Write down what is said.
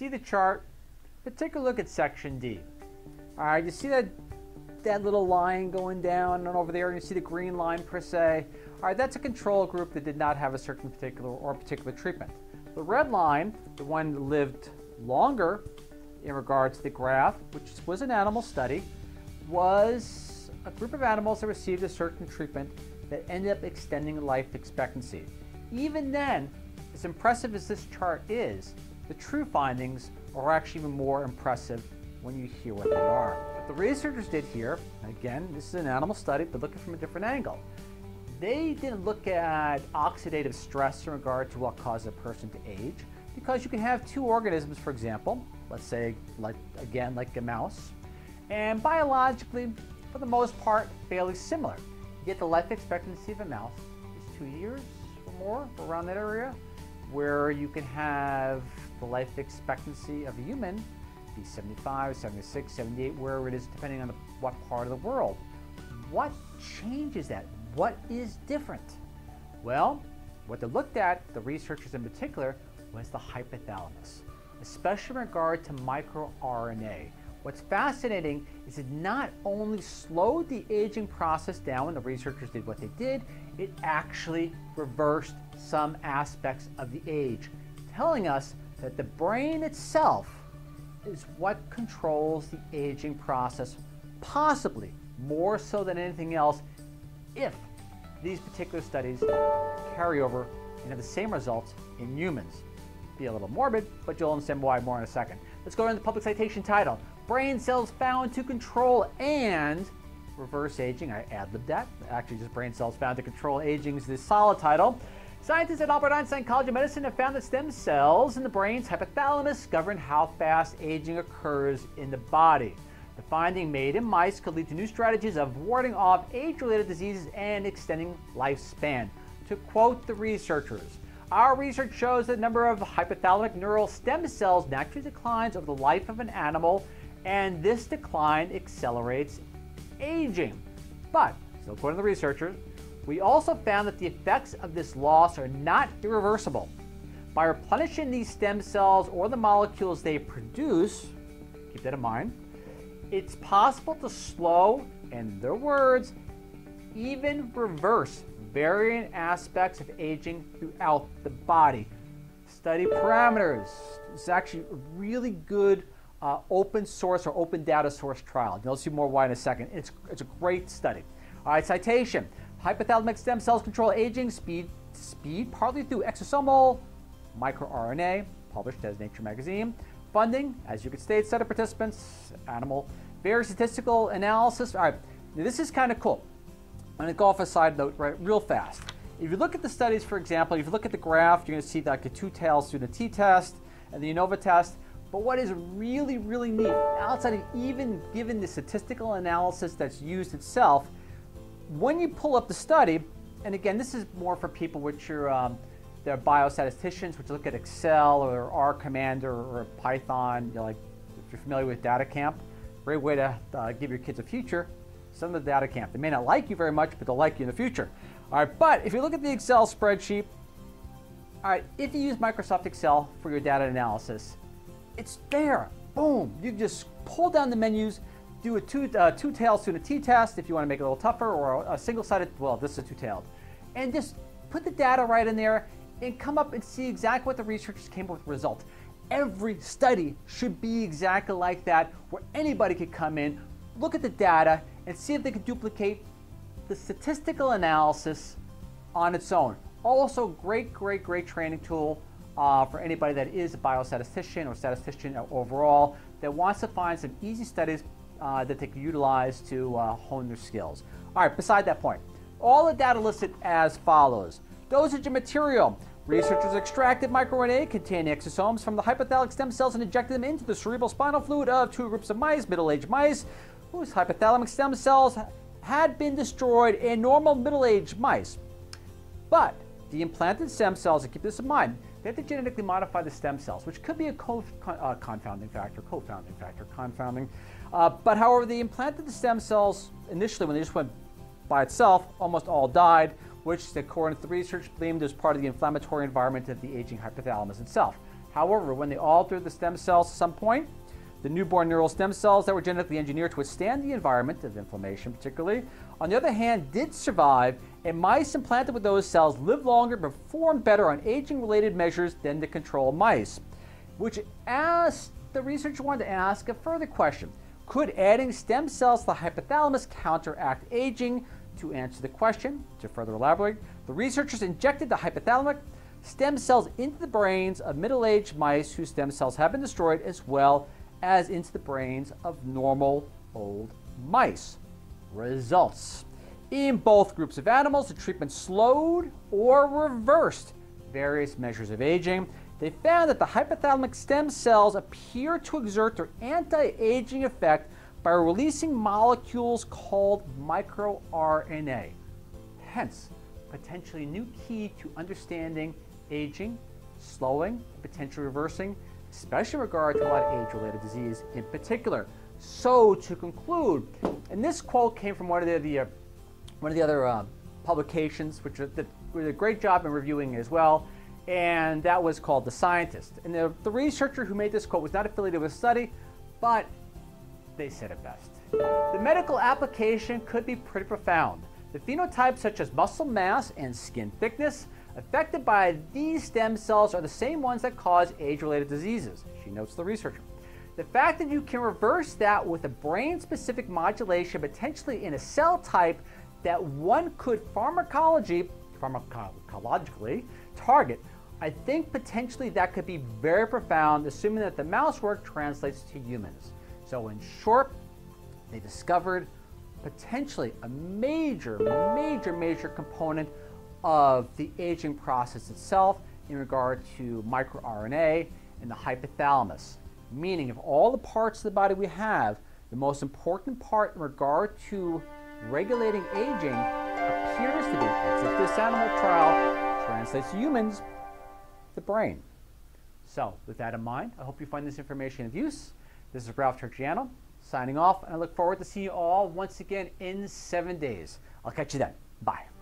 see the chart, but take a look at section D. All right, you see that little line going down and over there, and you see the green line per se. All right, that's a control group that did not have a certain particular treatment. The red line, the one that lived longer in regards to the graph, which was an animal study, was a group of animals that received a certain treatment that ended up extending life expectancy. Even then, as impressive as this chart is, the true findings are actually even more impressive when you hear what they are. What the researchers did here, again, this is an animal study, but looking from a different angle. They didn't look at oxidative stress in regard to what causes a person to age, because you can have two organisms, for example, let's say, like a mouse, and biologically, for the most part, fairly similar. Yet the life expectancy of a mouse is 2 years or more, around that area, where you can have the life expectancy of a human be 75, 76, 78, wherever it is, depending on what part of the world. What changes that? What is different? Well, what they looked at, the researchers in particular, was the hypothalamus, especially in regard to microRNA. What's fascinating is it not only slowed the aging process down when the researchers did what they did, it actually reversed some aspects of the age, telling us that the brain itself is what controls the aging process, possibly more so than anything else, if these particular studies carry over and have the same results in humans. Be a little morbid, but you'll understand why more in a second. Let's go to the public citation title. Brain cells found to control and reverse aging. I ad-libbed that. Actually, just brain cells found to control aging is the solid title. Scientists at Albert Einstein College of Medicine have found that stem cells in the brain's hypothalamus govern how fast aging occurs in the body. The finding made in mice could lead to new strategies of warding off age-related diseases and extending lifespan. To quote the researchers, "Our research shows that the number of hypothalamic neural stem cells naturally declines over the life of an animal, and this decline accelerates aging. But," still quoting the researchers, "we also found that the effects of this loss are not irreversible. By replenishing these stem cells or the molecules they produce," keep that in mind, "it's possible to slow," and in their words, "even reverse varying aspects of aging throughout the body." Study parameters. It's actually a really good open source or open data source trial. You'll see more why in a second. It's a great study. All right, citation. Hypothalamic stem cells control aging speed partly through exosomal microRNA, published as Nature magazine. Funding, as you could state, set of participants, animal, various statistical analysis. All right, now this is kind of cool. I'm going to go off a side note real fast. If you look at the studies, for example, if you look at the graph, you're going to see like the two tails through the t-test and the ANOVA test. But what is really, really neat, outside of even given the statistical analysis that's used itself, when you pull up the study, and again, this is more for people which are they're biostatisticians, which look at Excel or R Commander or Python. You know, like if you're familiar with DataCamp, great way to give your kids a future. Some of the data camp. They may not like you very much, but they'll like you in the future. All right, but if you look at the Excel spreadsheet, all right, if you use Microsoft Excel for your data analysis, it's there. Boom. You just pull down the menus, do a two tails to a t-test if you want to make it a little tougher, or a single-sided, well, this is a two-tailed, and just put the data right in there and come up and see exactly what the researchers came up with the result. Every study should be exactly like that, where anybody could come in, look at the data, and see if they can duplicate the statistical analysis on its own. Also, great, great, great training tool for anybody that is a biostatistician or statistician overall that wants to find some easy studies that they can utilize to hone their skills. All right, beside that point, all the data listed as follows. Dosage and material. Researchers extracted microRNA containing exosomes from the hypothalamic stem cells and injected them into the cerebrospinal fluid of two groups of mice, middle-aged mice, whose hypothalamic stem cells had been destroyed in normal middle-aged mice. But the implanted stem cells, and keep this in mind, they have to genetically modify the stem cells, which could be a confounding factor. But however, the implanted stem cells initially, when they just went by itself, almost all died, which according to the research, blamed as part of the inflammatory environment of the aging hypothalamus itself. However, when they alter the stem cells at some point, the newborn neural stem cells that were genetically engineered to withstand the environment of inflammation particularly, on the other hand, did survive, and mice implanted with those cells lived longer and performed better on aging-related measures than the control mice. Which asked, the researcher wanted to ask a further question. Could adding stem cells to the hypothalamus counteract aging? To answer the question, to further elaborate, the researchers injected the hypothalamic stem cells into the brains of middle-aged mice whose stem cells have been destroyed, as well as into the brains of normal old mice. Results. In both groups of animals, the treatment slowed or reversed various measures of aging. They found that the hypothalamic stem cells appear to exert their anti-aging effect by releasing molecules called microRNA. Hence, potentially new key to understanding aging, slowing, potentially reversing, especially in regard to a lot of age-related disease in particular. So to conclude, and this quote came from one of the other publications, which did a great job in reviewing as well, and that was called The Scientist. And the researcher who made this quote was not affiliated with a study, but they said it best. The medical application could be pretty profound. The phenotypes such as muscle mass and skin thickness affected by these stem cells are the same ones that cause age-related diseases, she notes the researcher. The fact that you can reverse that with a brain-specific modulation, potentially in a cell type that one could pharmacologically target, I think potentially that could be very profound, assuming that the mouse work translates to humans. So in short, they discovered potentially a major, major, major component of the aging process itself in regard to microRNA and the hypothalamus. Meaning, of all the parts of the body we have, the most important part in regard to regulating aging appears to be, as if this animal trial translates to humans, the brain. So with that in mind, I hope you find this information of use. This is Ralph Turchiano signing off, and I look forward to seeing you all once again in 7 days. I'll catch you then. Bye.